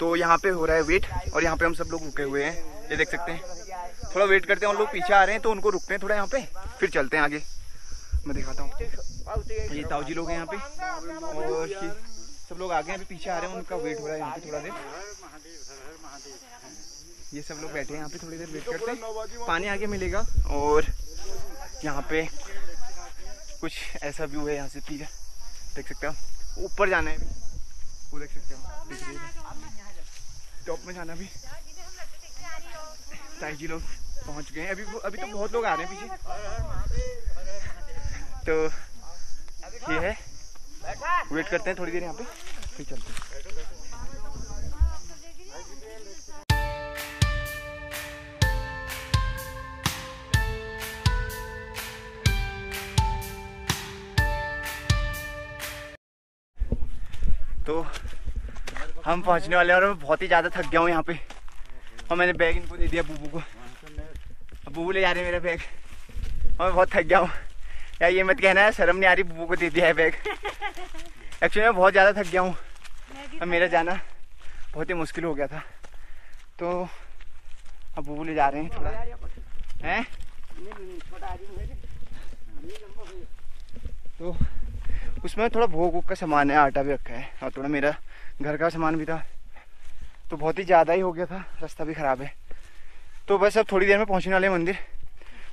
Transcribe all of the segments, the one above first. तो यहाँ पे हो रहा है वेट, और यहाँ पे हम सब लोग रुके हुए हैं, ये देख सकते हैं। थोड़ा वेट करते हैं, उन लोग पीछे आ रहे हैं तो उनको रुकते हैं थोड़ा यहाँ पे, फिर चलते हैं आगे। मैं दिखाता हूँ, ये ताऊ जी लोग हैं यहाँ पे, और सब लोग आगे अभी पीछे आ रहे हैं, उनका वेट हो रहा है यहाँ पे थोड़ा देर। ये सब लोग बैठे हैं यहाँ पे, थोड़ी देर वेट करते हैं, पानी आगे मिलेगा। और यहाँ पे कुछ ऐसा व्यू है, यहाँ से पीछे देख सकते हो, ऊपर जाना है वो देख सकते हो, टॉप में जाना। अभी ताई जी लोग पहुँच गए हैं, अभी तो बहुत लोग आ रहे हैं पीछे। तो ये है, वेट करते हैं थोड़ी देर यहाँ पे, फिर चलते हैं। तो हम पहुंचने वाले हैं और मैं बहुत ही ज़्यादा थक गया हूँ यहाँ पे, और मैंने बैग इनको दे दिया बूबू को, अब बूबू ले जा रहे हैं मेरा बैग, और मैं बहुत थक गया हूँ यार। ये मत कहना है, शर्म नहीं आ रही, बूबू को दे दिया है बैग। एक्चुअली मैं बहुत ज़्यादा थक गया हूँ और मेरा जाना बहुत ही मुश्किल हो गया था, तो अब बूबू ले जा रहे हैं थोड़ा हैं। तो उसमें थोड़ा भोग वोग का सामान है, आटा भी रखा है, और थोड़ा मेरा घर का सामान भी था, तो बहुत ही ज़्यादा ही हो गया था, रास्ता भी ख़राब है। तो बस अब थोड़ी देर में पहुँचने वाले मंदिर,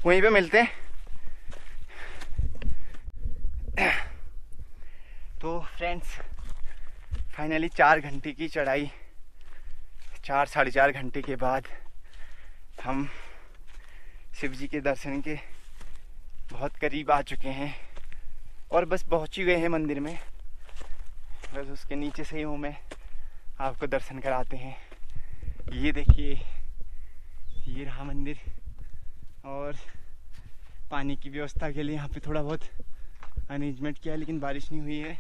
वहीं पे मिलते हैं। तो फ्रेंड्स, फाइनली 4 घंटे की चढ़ाई, 4 साढ़े 4 घंटे के बाद हम शिव जी के दर्शन के बहुत करीब आ चुके हैं, और बस पहुँच ही गए हैं मंदिर में। बस उसके नीचे से ही हूँ मैं, आपको दर्शन कराते हैं। ये देखिए, ये रहा मंदिर, और पानी की व्यवस्था के लिए यहाँ पे थोड़ा बहुत अरेंजमेंट किया है, लेकिन बारिश नहीं हुई है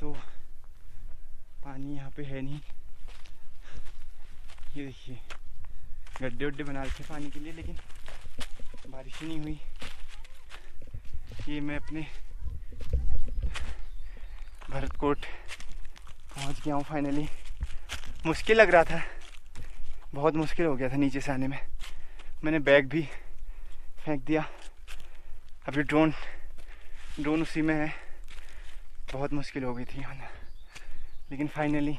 तो पानी यहाँ पे है नहीं। ये देखिए, गड्ढे उड्ढे बना रखे पानी के लिए, लेकिन बारिश ही नहीं हुई। ये मैं अपने भरतकोट पहुंच गया हूँ फाइनली। मुश्किल लग रहा था, बहुत मुश्किल हो गया था नीचे से आने में। मैंने बैग भी फेंक दिया, अभी ड्रोन उसी में है, बहुत मुश्किल हो गई थी आना, लेकिन फाइनली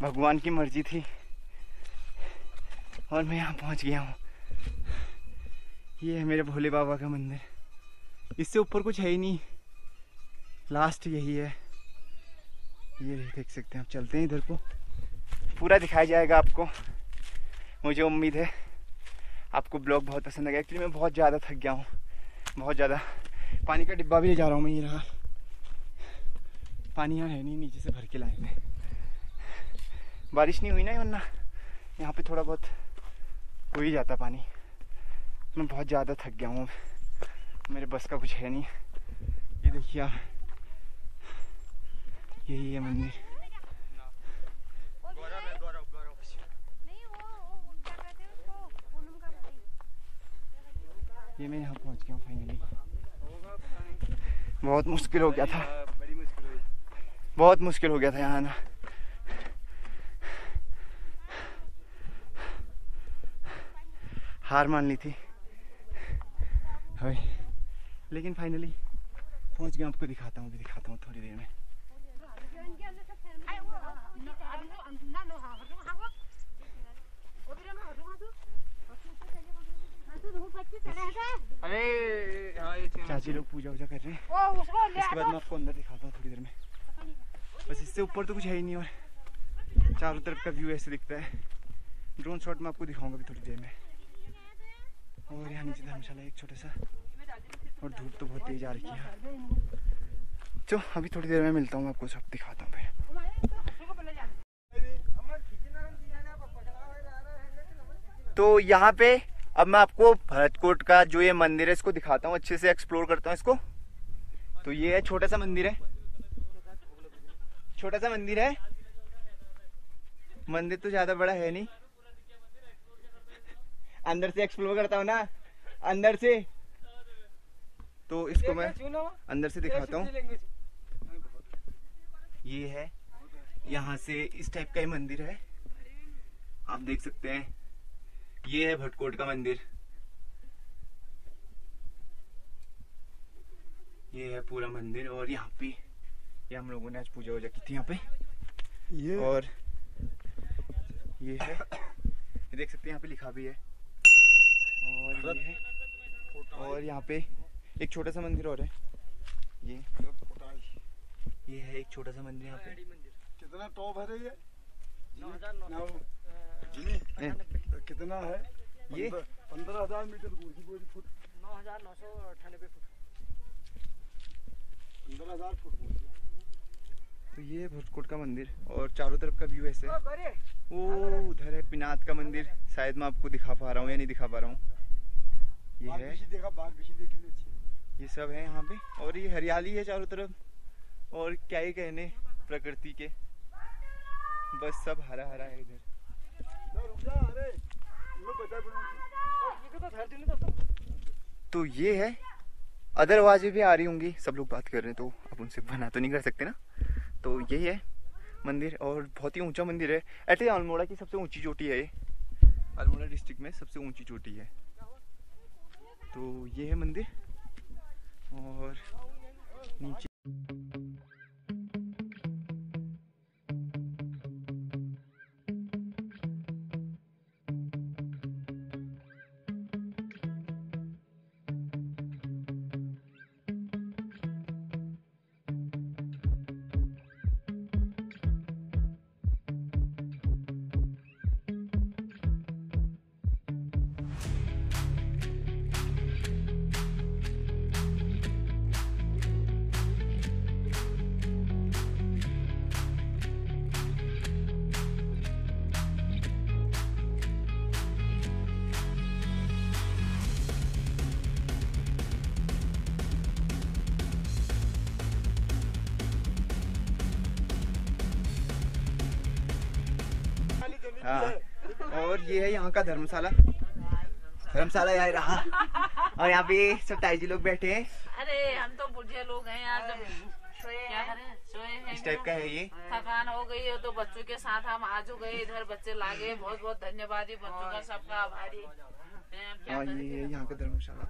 भगवान की मर्जी थी और मैं यहाँ पहुँच गया हूँ। ये है मेरे भोले बाबा का मंदिर, इससे ऊपर कुछ है ही नहीं, लास्ट यही है। ये देख सकते हैं आप, चलते हैं इधर को, पूरा दिखाया जाएगा आपको। मुझे उम्मीद है आपको ब्लॉग बहुत पसंद आएगा। एक्चुअली मैं बहुत ज़्यादा थक गया हूँ, बहुत ज़्यादा। पानी का डिब्बा भी ले जा रहा हूँ मैं, ये रहा पानी, यहाँ है नहीं, नीचे से भर के लाए थे। बारिश नहीं हुई ना, वरना यहाँ पे थोड़ा बहुत हो ही जाता पानी। मैं बहुत ज़्यादा थक गया हूँ, मेरे बस का कुछ है नहीं। ये देखिए आप, यही है मंदिर। ये मैं यहाँ पहुँच गया हूँ फाइनली, बहुत मुश्किल हो गया था, बहुत मुश्किल हो गया था यहाँ आना। हार मान ली थी, लेकिन फाइनली पहुंच गया। आपको दिखाता हूँ, अभी दिखाता हूँ थोड़ी देर में। चाची लोग पूजा वूजा कर रहे हैं, इसके बाद मैं आपको अंदर दिखाता हूँ थोड़ी देर में। बस इससे ऊपर तो कुछ है ही नहीं, और चारों तरफ का व्यू ऐसे दिखता है। ड्रोन शॉट मैं आपको दिखाऊंगा भी थोड़ी देर में। और यहाँ नीचे धर्मशाला एक छोटा सा, और धूप तो बहुत तेज आ रही है। चलो अभी थोड़ी देर में मिलता हूँ, आपको सब दिखाता हूँ फिर। तो यहाँ पे अब मैं आपको भरतकोट का जो ये मंदिर है इसको दिखाता हूँ, अच्छे से एक्सप्लोर करता हूँ इसको। तो ये है, छोटा सा मंदिर है, छोटा सा मंदिर है। मंदिर तो ज़्यादा बड़ा है नहीं, अंदर से एक्सप्लोर करता हूँ ना, अंदर से। तो इसको मैं अंदर से दिखाता हूँ। ये है यहाँ से इस टाइप का ही मंदिर है, आप देख सकते हैं। ये है भटकोट का मंदिर, ये है पूरा मंदिर। और यहाँ पे ये हम लोगों ने आज पूजा वूजा की थी यहाँ पे। ये और ये है, ये देख सकते हैं यहाँ पे लिखा भी है। और ये है, और यहाँ पे एक छोटा सा मंदिर और है। ये है एक छोटा सा मंदिर यहाँ पे। कितना टॉप है ये? 9,000 कितना है? ये 15,000 मीटर दूर की फुट, 9,998 फुट, 15,000 फुट। तो ये भटकोट का मंदिर और चारों तरफ का व्यू ऐसे। वो उधर है पिनाथ का मंदिर, शायद मैं आपको दिखा पा रहा हूँ या नहीं दिखा पा रहा हूँ। ये है, ये सब है यहाँ पे। और ये हरियाली है चारों तरफ, और क्या ही कहने प्रकृति के, बस सब हरा हरा है इधर। तो ये है, अदर आवाजें भी आ रही होंगी, सब लोग बात कर रहे हैं तो आप उनसे बना तो नहीं कर सकते ना। तो यही है मंदिर, और बहुत ही ऊंचा मंदिर है। एटली अल्मोड़ा की सबसे ऊंची चोटी है ये, अल्मोड़ा डिस्ट्रिक्ट में सबसे ऊंची चोटी है। तो ये है मंदिर, और नीचे और ये है यहाँ का धर्मशाला। धर्मशाला यहाँ रहा, और यहाँ पे सब ताईजी लोग बैठे हैं। अरे हम तो बुढ़े लोग हैं यार, इस टाइप का है ये। थकान हो गई है तो बच्चों के साथ हम आज हो गए इधर, बच्चे लागे, बहुत बहुत धन्यवाद है बच्चों का, सबका आभारी। और ये है यहाँ का धर्मशाला।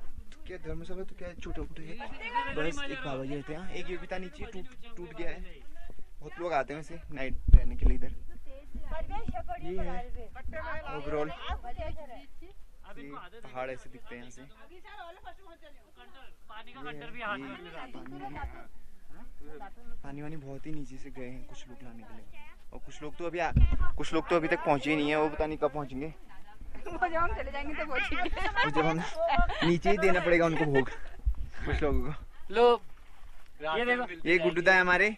क्या धर्मशाला तो क्या छोटे मोटे है, बस एक बाबा जी रहते हैं, एक योगिता नीचे टूट गया है। बहुत लोग आते हैं वैसे नाइट रहने के लिए इधर। ये है ओवरऑल, पहाड़ ऐसे दिखते हैं यहाँ से। पानी वानी बहुत ही नीचे से गए हैं कुछ लोग लाने के लिए, और कुछ लोग तो अभी तक पहुँचे ही नहीं है। वो पता नहीं कब पहुँचेंगे, जब हम नीचे ही देना पड़ेगा उनको भोग, कुछ लोगों को। लोग ये गुड्डू है हमारे,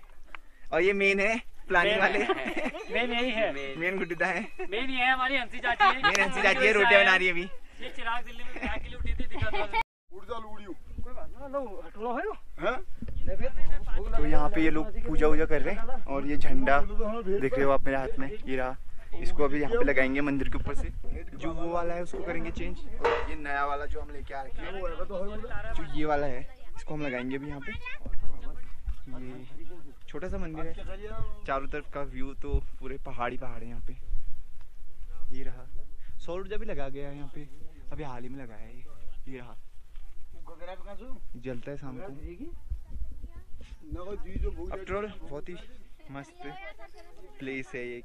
और ये मेन है प्लानिंग वाले, मेन यही है, मेन गुड्डा है, मेन ये है हमारी हंसी चाची, मेन हंसी चाची है, रोटियां बना रही है अभी। ये चिराग दिल्ली में क्या के लिए उठी थी, दिखा दो उड़जा लूड़ियो, कोई बात ना लो हटलो है हां। तो यहां पे ये लोग पूजा वूजा कर रहे हैं, और ये झंडा देख रहे हो आप मेरे हाथ में, ये रहा। इसको अभी यहां पे लगाएंगे मंदिर के ऊपर से, जो वो वाला है उसको करेंगे चेंज। ये नया वाला जो हम लेके आ रखे हैं, जो ये वाला है, इसको हम लगाएंगे अभी यहां पे। ये छोटा सा मंदिर है, चारों तरफ का व्यू तो पूरे पहाड़ी पहाड़ है यहाँ पे। ये रहा, सौर ऊर्जा भी लगा गया है यहाँ पे, अभी हाल ही में लगाया है ये रहा, जलता है शाम को। आफ्टर ऑल बहुत ही मस्त प्लेस है, एक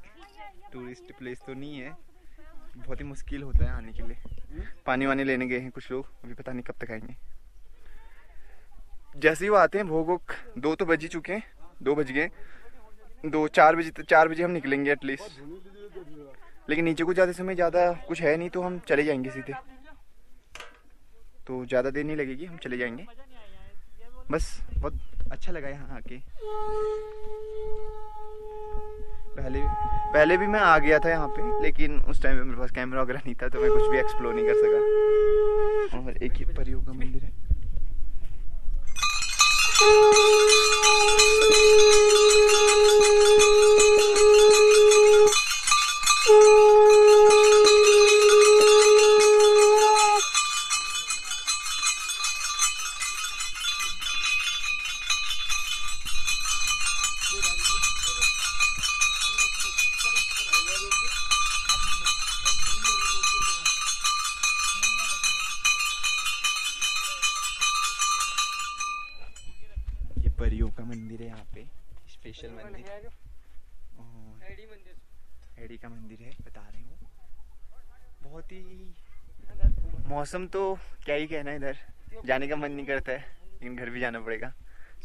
टूरिस्ट प्लेस तो नहीं है, बहुत ही मुश्किल होता है आने के लिए। पानी वानी लेने गए हैं कुछ लोग, अभी पता नहीं कब तक आएंगे। जैसे ही वो आते हैं भोग, 2 बज गए, 4 बजे हम निकलेंगे एटलीस्ट। लेकिन नीचे को जाते समय ज़्यादा कुछ है नहीं तो हम चले जाएंगे सीधे, तो ज़्यादा देर नहीं लगेगी, हम चले जाएंगे। बस बहुत अच्छा लगा यहाँ आके। पहले भी मैं आ गया था यहाँ पे, लेकिन उस टाइम पे मेरे पास कैमरा वगैरह नहीं था, तो मैं कुछ भी एक्सप्लोर नहीं कर सका। और एक ही परियों का मंदिर है। परियों का मंदिर है यहाँ पे, स्पेशल मंदिर, एडी का मंदिर है, बता रही हूँ। बहुत ही मौसम तो क्या ही कहना है, इधर जाने का मन नहीं करता है, लेकिन घर भी जाना पड़ेगा।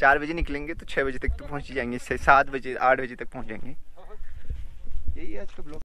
4 बजे निकलेंगे तो 6 बजे तक तो पहुँच जाएंगे, 7 बजे 8 बजे तक पहुँच जाएंगे। यही आज का ब्लॉग।